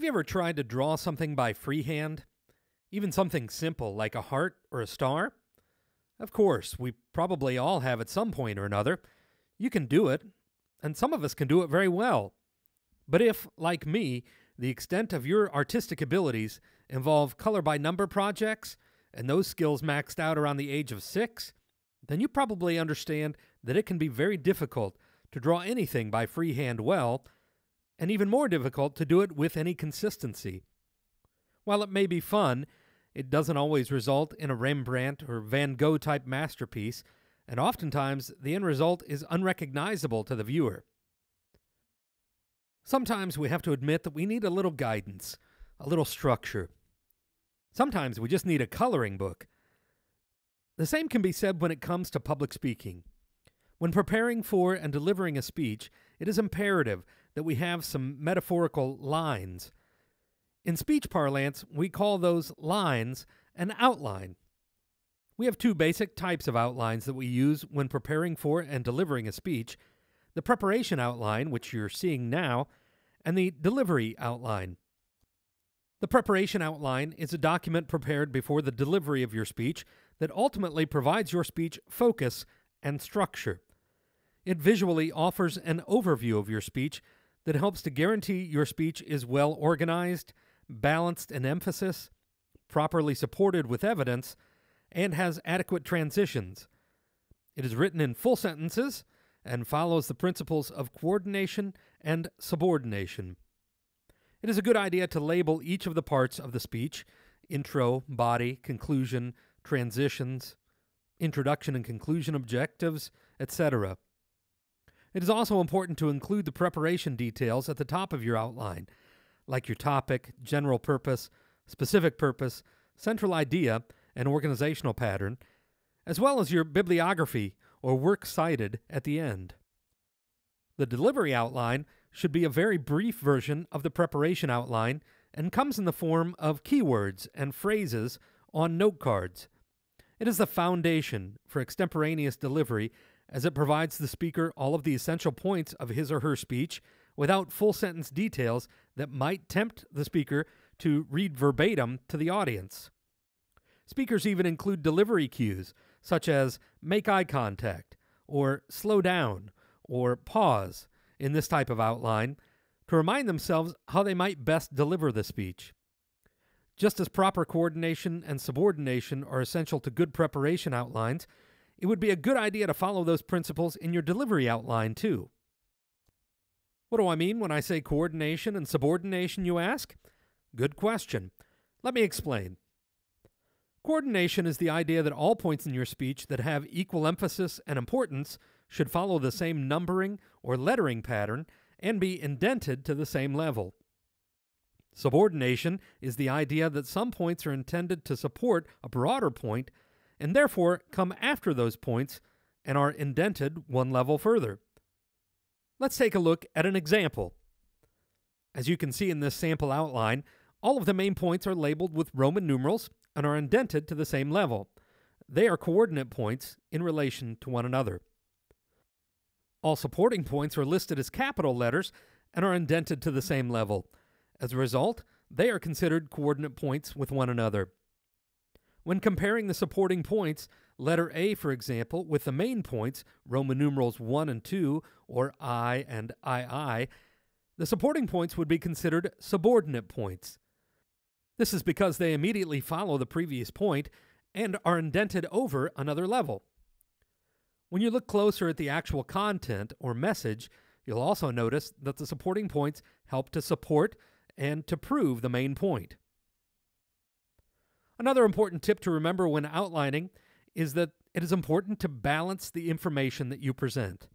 Have you ever tried to draw something by freehand? Even something simple like a heart or a star? Of course, we probably all have at some point or another. You can do it, and some of us can do it very well. But if, like me, the extent of your artistic abilities involve color-by-number projects, and those skills maxed out around the age of 6, then you probably understand that it can be very difficult to draw anything by freehand well, and even more difficult to do it with any consistency. While it may be fun, it doesn't always result in a Rembrandt or Van Gogh-type masterpiece, and oftentimes the end result is unrecognizable to the viewer. Sometimes we have to admit that we need a little guidance, a little structure. Sometimes we just need a coloring book. The same can be said when it comes to public speaking. When preparing for and delivering a speech, it is imperative that we have some metaphorical lines. In speech parlance, we call those lines an outline. We have two basic types of outlines that we use when preparing for and delivering a speech: the preparation outline, which you're seeing now, and the delivery outline. The preparation outline is a document prepared before the delivery of your speech that ultimately provides your speech focus and structure. It visually offers an overview of your speech that helps to guarantee your speech is well organized, balanced in emphasis, properly supported with evidence, and has adequate transitions. It is written in full sentences and follows the principles of coordination and subordination. It is a good idea to label each of the parts of the speech: intro, body, conclusion, transitions, introduction and conclusion objectives, etc. It is also important to include the preparation details at the top of your outline, like your topic, general purpose, specific purpose, central idea, and organizational pattern, as well as your bibliography or works cited at the end. The delivery outline should be a very brief version of the preparation outline and comes in the form of keywords and phrases on note cards. It is the foundation for extemporaneous delivery, as it provides the speaker all of the essential points of his or her speech without full sentence details that might tempt the speaker to read verbatim to the audience. Speakers even include delivery cues such as "make eye contact" or "slow down" or "pause" in this type of outline, to remind themselves how they might best deliver the speech. Just as proper coordination and subordination are essential to good preparation outlines, it would be a good idea to follow those principles in your delivery outline too. What do I mean when I say coordination and subordination, you ask? Good question. Let me explain. Coordination is the idea that all points in your speech that have equal emphasis and importance should follow the same numbering or lettering pattern and be indented to the same level. Subordination is the idea that some points are intended to support a broader point and therefore come after those points and are indented one level further. Let's take a look at an example. As you can see in this sample outline, all of the main points are labeled with Roman numerals and are indented to the same level. They are coordinate points in relation to one another. All supporting points are listed as capital letters and are indented to the same level. As a result, they are considered coordinate points with one another. When comparing the supporting points, letter A, for example, with the main points, Roman numerals 1 and 2, or I and II, the supporting points would be considered subordinate points. This is because they immediately follow the previous point and are indented over another level. When you look closer at the actual content or message, you'll also notice that the supporting points help to support and to prove the main point. Another important tip to remember when outlining is that it is important to balance the information that you present.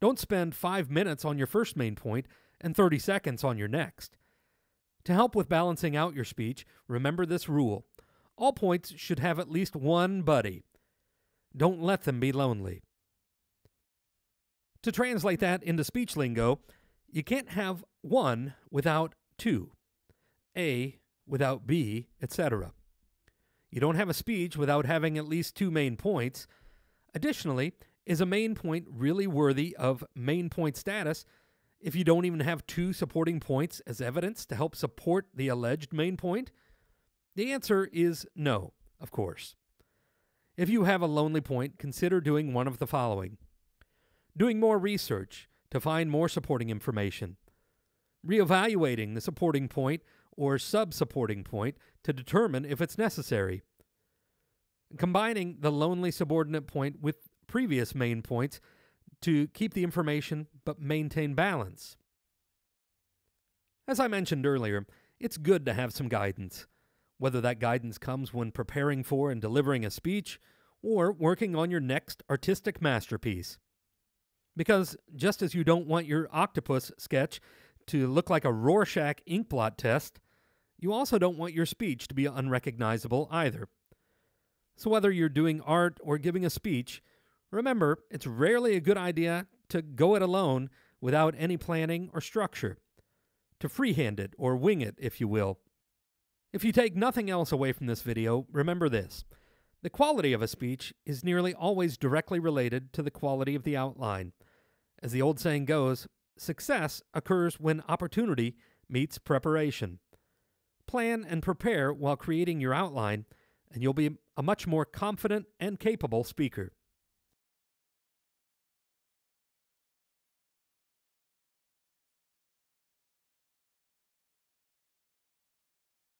Don't spend 5 minutes on your first main point and 30 seconds on your next. To help with balancing out your speech, remember this rule: all points should have at least one buddy. Don't let them be lonely. To translate that into speech lingo, you can't have one without two, A without B, etc. You don't have a speech without having at least two main points. Additionally, is a main point really worthy of main point status if you don't even have two supporting points as evidence to help support the alleged main point? The answer is no, of course. If you have a lonely point, consider doing one of the following. Doing more research to find more supporting information. Reevaluating the supporting point or sub-supporting point to determine if it's necessary. Combining the lonely subordinate point with previous main points to keep the information but maintain balance. As I mentioned earlier, it's good to have some guidance. Whether that guidance comes when preparing for and delivering a speech, or working on your next artistic masterpiece. Because just as you don't want your octopus sketch to look like a Rorschach inkblot test, you also don't want your speech to be unrecognizable either. So whether you're doing art or giving a speech, remember, it's rarely a good idea to go it alone without any planning or structure, to freehand it or wing it, if you will. If you take nothing else away from this video, remember this. The quality of a speech is nearly always directly related to the quality of the outline. As the old saying goes, success occurs when opportunity meets preparation. Plan and prepare while creating your outline, and you'll be a much more confident and capable speaker.